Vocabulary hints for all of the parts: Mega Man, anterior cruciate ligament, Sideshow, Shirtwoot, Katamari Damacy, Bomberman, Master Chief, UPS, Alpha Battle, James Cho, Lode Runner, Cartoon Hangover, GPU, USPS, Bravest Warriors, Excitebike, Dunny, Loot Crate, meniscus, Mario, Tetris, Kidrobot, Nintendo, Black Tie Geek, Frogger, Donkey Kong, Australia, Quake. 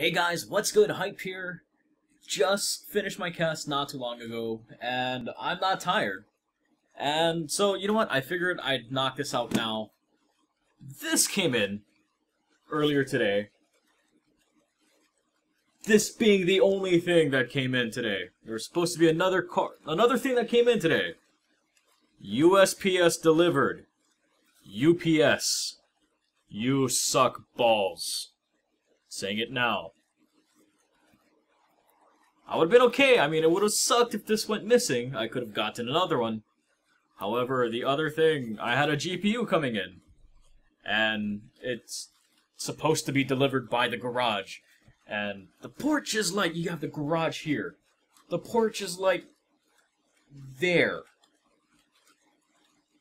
Hey guys, what's good? Hype here. Just finished my cast not too long ago, and I'm not tired. And so, you know what? I figured I'd knock this out now. This came in earlier today. This being the only thing that came in today. There was supposed to be another thing that came in today. USPS delivered. UPS. You suck balls. Saying it now. I would have been okay. I mean, it would have sucked if this went missing. I could have gotten another one. However, the other thing, I had a GPU coming in. And it's supposed to be delivered by the garage. And the porch is like, you have the garage here. The porch is like, there.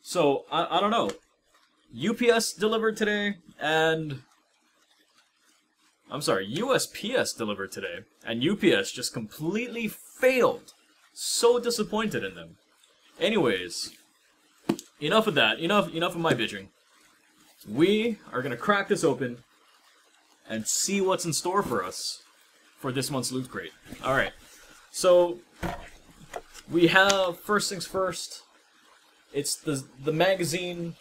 So, I don't know. UPS delivered today, and... I'm sorry, USPS delivered today, and UPS just completely failed. So disappointed in them. Anyways, enough of that. Enough of my bitching. We are going to crack this open and see what's in store for us for this month's Loot Crate. Alright, so we have, first things first, it's the magazine.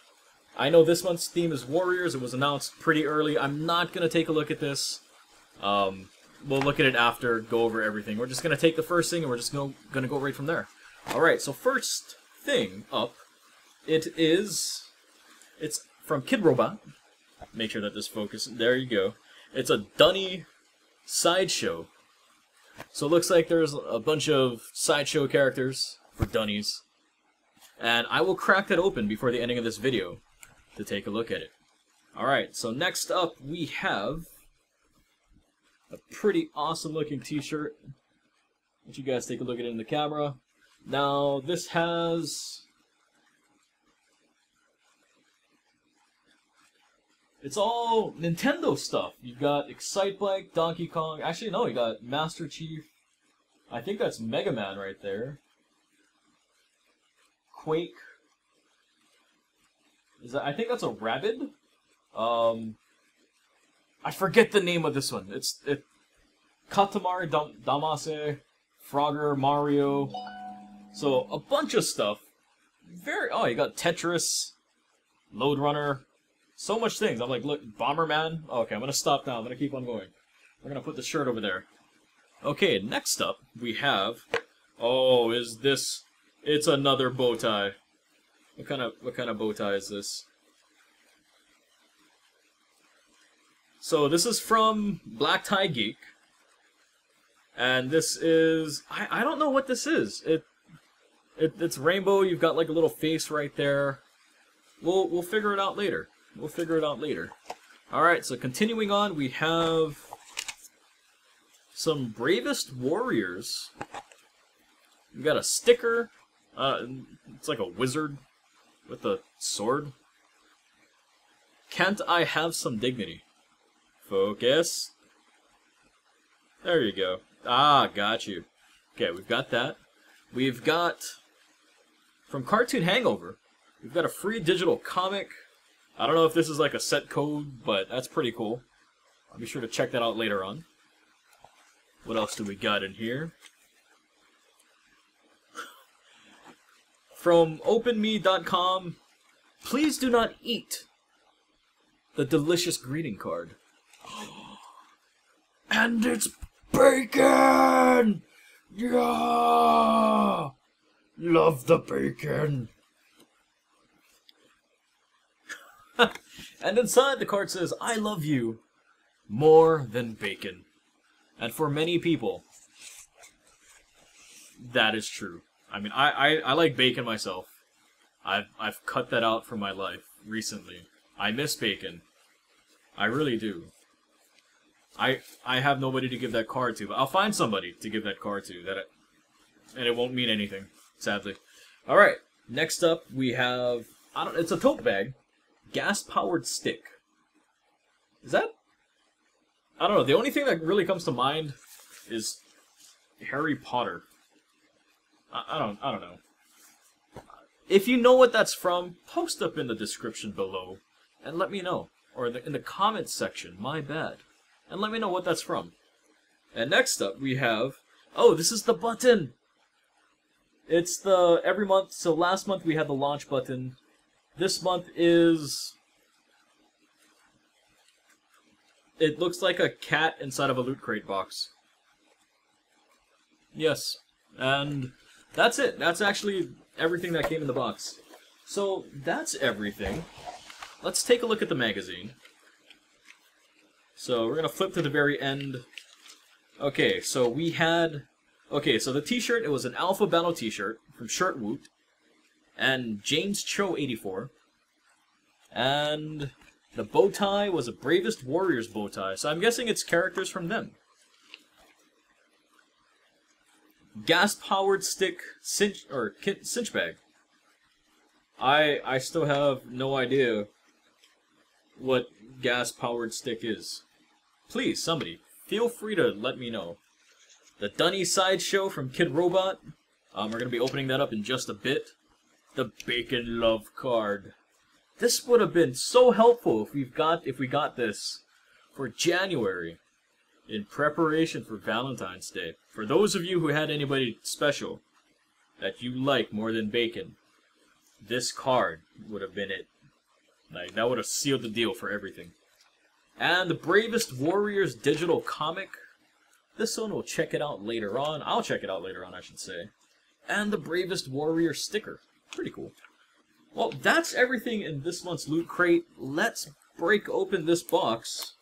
I know this month's theme is Warriors. It was announced pretty early. I'm not going to take a look at this. We'll look at it after, go over everything. We're just going to take the first thing and we're just going to go right from there. Alright, so first thing up, it's from Kidrobot. Make sure that this focuses. There you go. It's a Dunny Sideshow. So it looks like there's a bunch of Sideshow characters for Dunnies. And I will crack that open before the ending of this video to take a look at it. Alright, so next up we have a pretty awesome looking t-shirt. Let you guys take a look at it in the camera. Now this has... It's all Nintendo stuff. You've got Excitebike, Donkey Kong... Actually no, you got Master Chief. I think that's Mega Man right there. Quake. Is that, I think that's a rabbit. I forget the name of this one. It's Katamari Damacy, Frogger, Mario. So a bunch of stuff. Oh, you got Tetris, Lode Runner, so much things. I'm like, look, Bomberman. Oh, okay, I'm gonna stop now. I'm gonna keep on going. We're gonna put the shirt over there. Okay, next up we have. Oh, is this? It's another bow tie. What kind of bow tie is this? So this is from Black Tie Geek, and this is I don't know what this is. It's rainbow. You've got like a little face right there. We'll figure it out later. We'll figure it out later. All right. So continuing on, we have some Bravest Warriors. We've got a sticker. It's like a wizard with a sword. Can't I have some dignity? Focus. There you go. Ah, got you. Okay, we've got that. We've got, from Cartoon Hangover, we've got a free digital comic. I don't know if this is like a set code, but that's pretty cool. I'll be sure to check that out later on. What else do we got in here? From openme.com, please do not eat the delicious greeting card. And it's bacon! Yeah! Love the bacon! And inside the card says, I love you more than bacon. And for many people, that is true. I mean, I like bacon myself. I've cut that out from my life recently. I miss bacon. I really do. I have nobody to give that card to, but I'll find somebody to give that card to. And it won't mean anything, sadly. All right. Next up, we have it's a tote bag, gas-powered stick. Is that? I don't know. The only thing that really comes to mind is Harry Potter. I don't know. If you know what that's from, post up in the description below and let me know. Or in the comments section, my bad. And let me know what that's from. And next up we have, oh, this is the button! It's the, every month, so last month we had the launch button. This month is, it looks like a cat inside of a Loot Crate box. Yes, and that's it. That's actually everything that came in the box. So that's everything. Let's take a look at the magazine. So we're going to flip to the very end. Okay, so we had... Okay, so the t-shirt, it was an Alpha Battle t-shirt from Shirtwoot and James Cho 84. And the bow tie was a Bravest Warriors bow tie, so I'm guessing it's characters from them. Gas-powered stick cinch, or cinch bag. I still have no idea what gas-powered stick is. Please, somebody, feel free to let me know. The Dunny Sideshow from Kidrobot. We're going to be opening that up in just a bit. The Bacon Love card. This would have been so helpful if we got this for January in preparation for Valentine's Day. For those of you who had anybody special that you like more than bacon, this card would have been it. Like, that would have sealed the deal for everything. And the Bravest Warriors digital comic. This one we'll check it out later on. I'll check it out later on, I should say. And the Bravest Warrior sticker. Pretty cool. Well, that's everything in this month's Loot Crate. Let's break open this box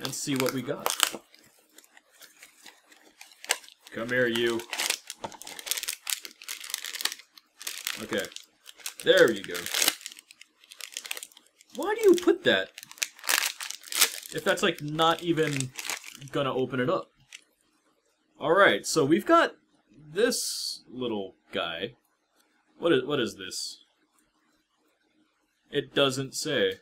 and see what we got. Come here, you. Okay. There you go. Why do you put that? If that's, like, not even gonna open it up. Alright, so we've got this little guy. What is this? It doesn't say.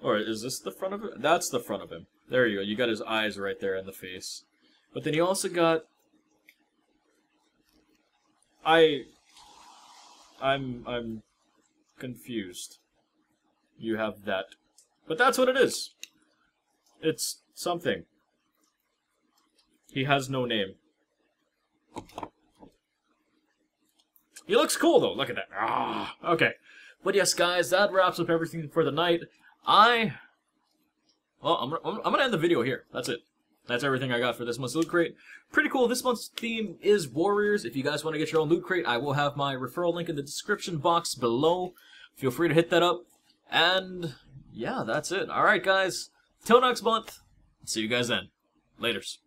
Or is this the front of it? That's the front of him. There you go. You got his eyes right there in the face. But then you also got... I'm confused. You have that. But that's what it is. It's something. He has no name. He looks cool, though. Look at that. Ah, okay. But yes, guys, that wraps up everything for the night. I'm gonna end the video here. That's it. That's everything I got for this month's Loot Crate. Pretty cool. This month's theme is Warriors. If you guys want to get your own Loot Crate, I will have my referral link in the description box below. Feel free to hit that up. And yeah, that's it. All right, guys. Till next month. See you guys then. Laters.